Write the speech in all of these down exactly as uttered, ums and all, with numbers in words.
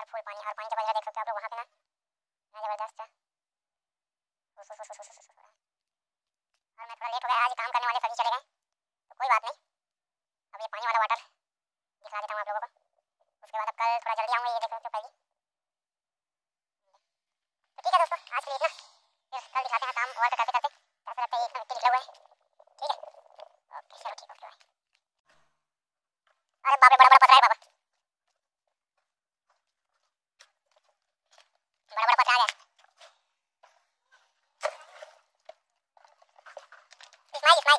और फुल पानी और पानी का बजरा देख सकते हो आप लोग वहाँ पे ना ना जबरदस्त है और मैं थोड़ा लेट हो गया आज काम करने वाले सभी चले गए तो कोई बात नहीं। अब ये पानी वाला वाटर दिखा देता हूँ आप लोगों को उसके बाद अब कल थोड़ा जल्दी आऊँगा ये देख सकते हो पहले। ठीक है दोस्तों आज के लिए इतना फिर कल दिखाते हैं काम और करते करते ऐसा लगता है एक मिनट निकला हुआ है। ठीक है ओके चलो ठीक है। अरे बाप रे बड़ा बड़ा पत्थर है बाबा बड़ा बड़ा पत्थर आ गया। इस्माइल इस्माइल आप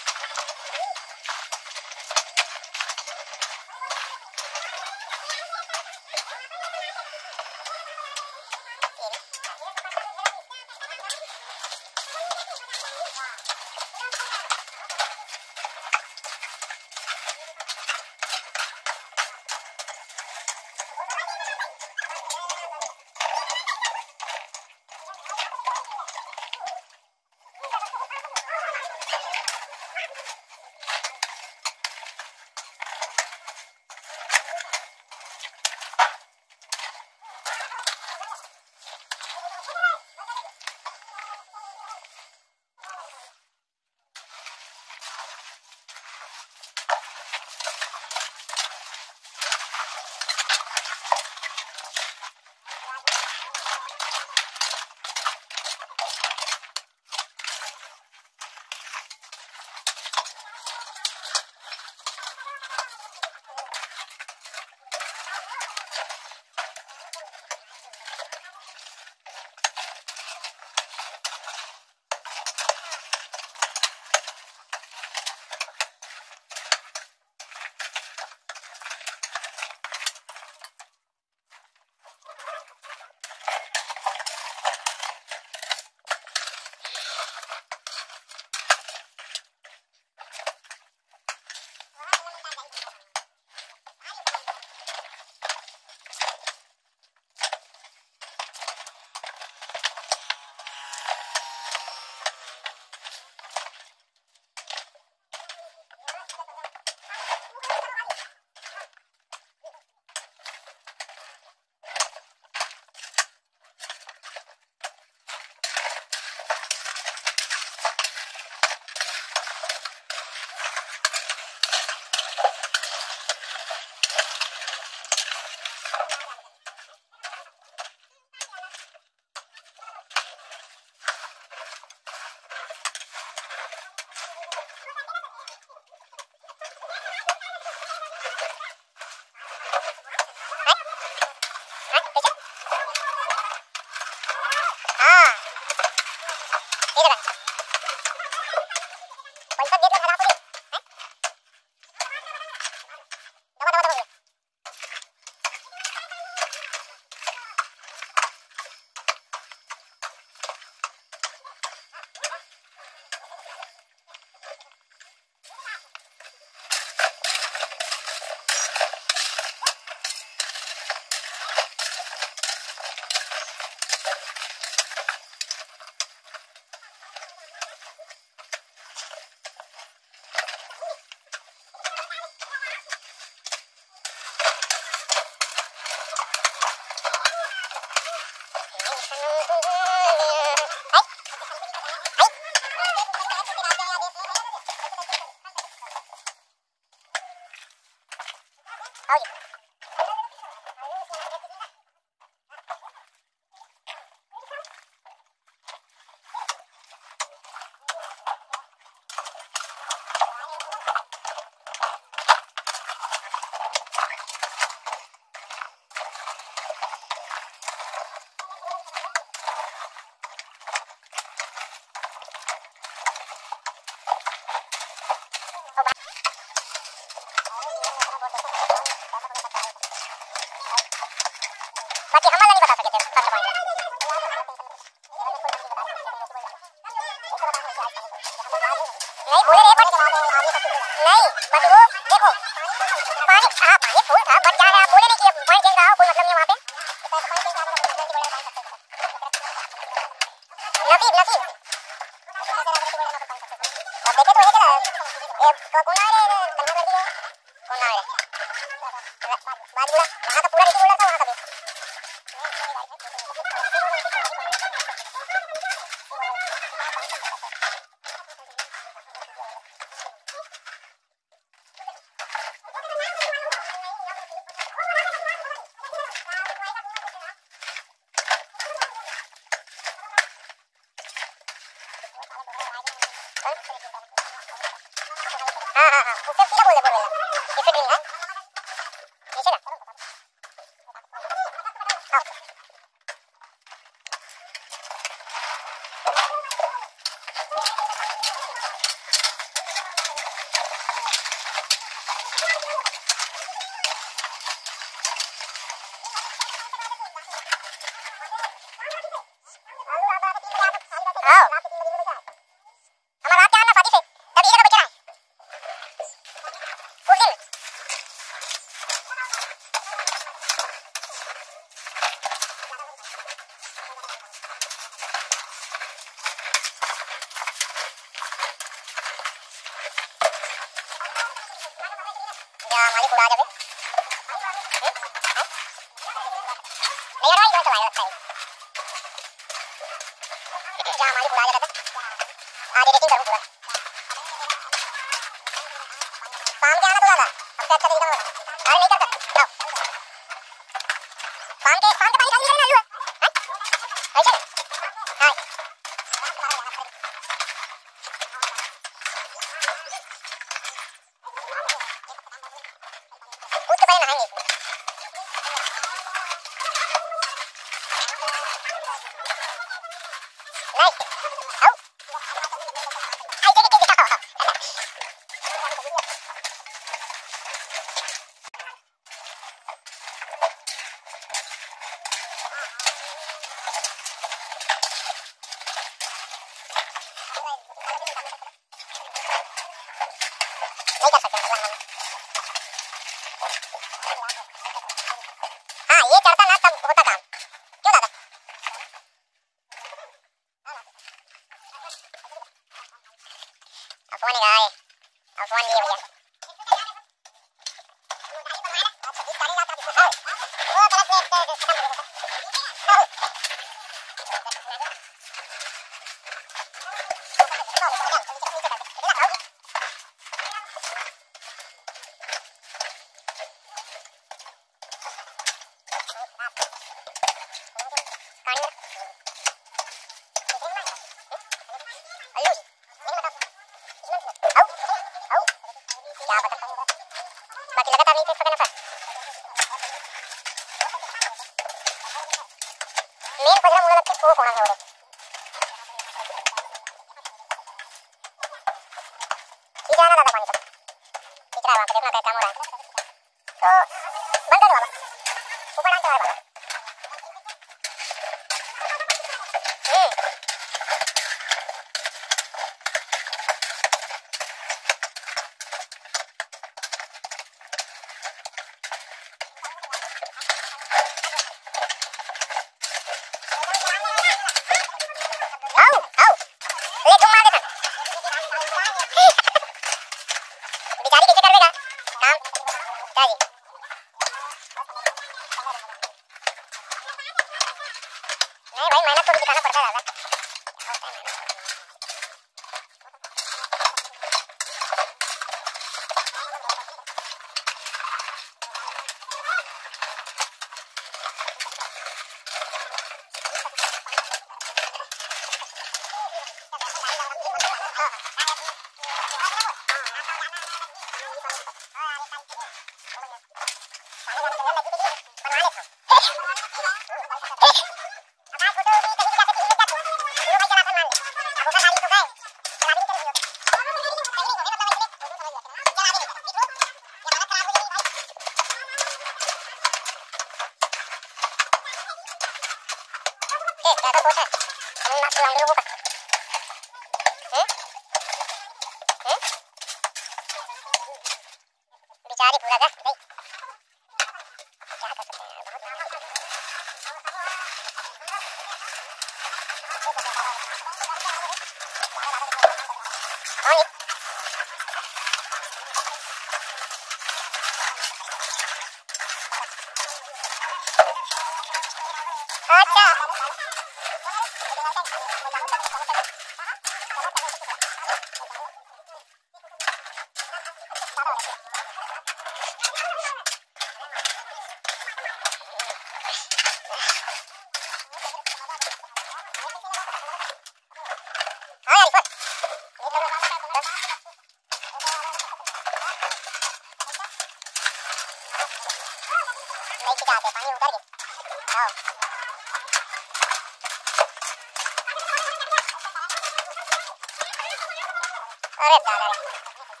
Ada, ada, ada.